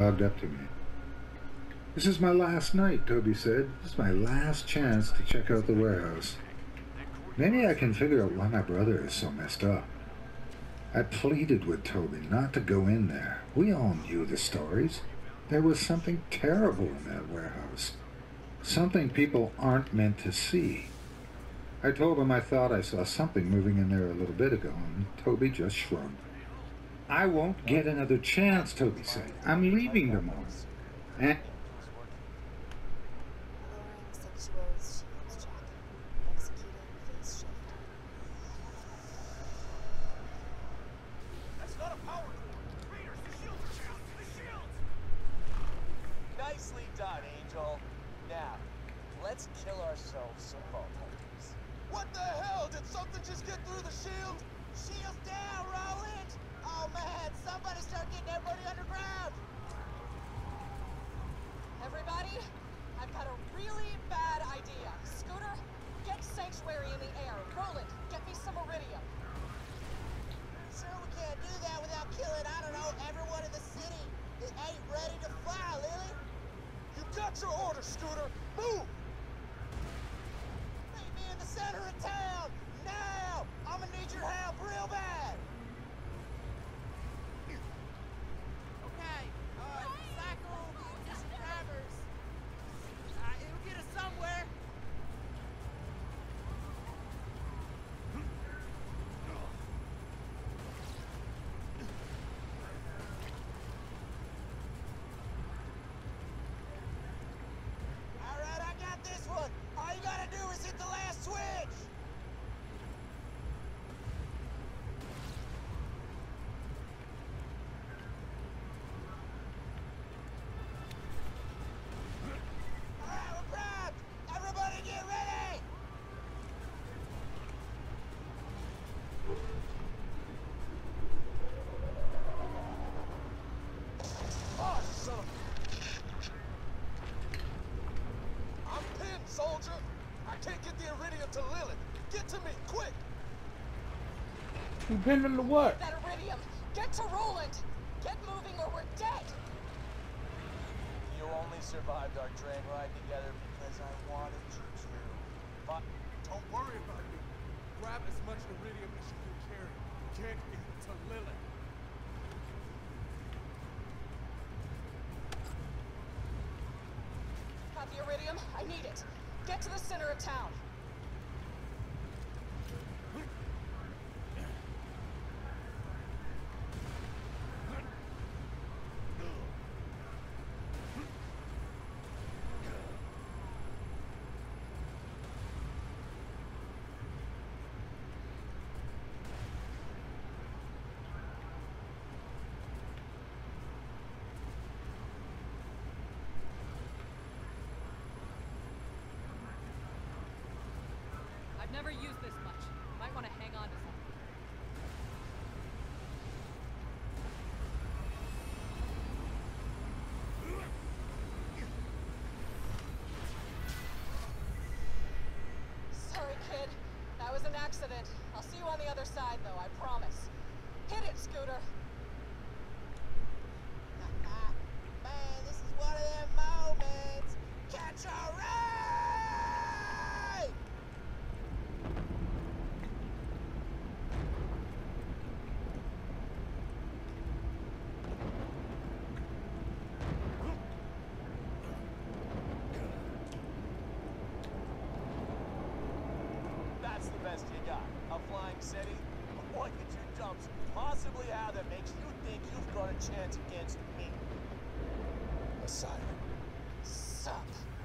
bobbed up to me. "This is my last night," Toby said. "This is my last chance to check out the warehouse. Maybe I can figure out why my brother is so messed up." I pleaded with Toby not to go in there. We all knew the stories. There was something terrible in that warehouse. Something people aren't meant to see. I told him I thought I saw something moving in there a little bit ago, and Toby just shrugged. "I won't get another chance," Toby said. "I'm leaving tomorrow." Eh? To Lilith. Get to me, quick! You've been in the what? That iridium! Get to Roland! Get moving or we're dead! You only survived our train ride together because I wanted you to. But don't worry about me. Grab as much iridium as you can carry. Get me to Lilith. Got the iridium? I need it. Get to the center of town. Never use this much. Might want to hang on to something. Sorry, kid. That was an accident. I'll see you on the other side, though, I promise. Hit it, Scooter! Man, this is one of them moments! Catch a ride! Chance against me. A siren. Suck.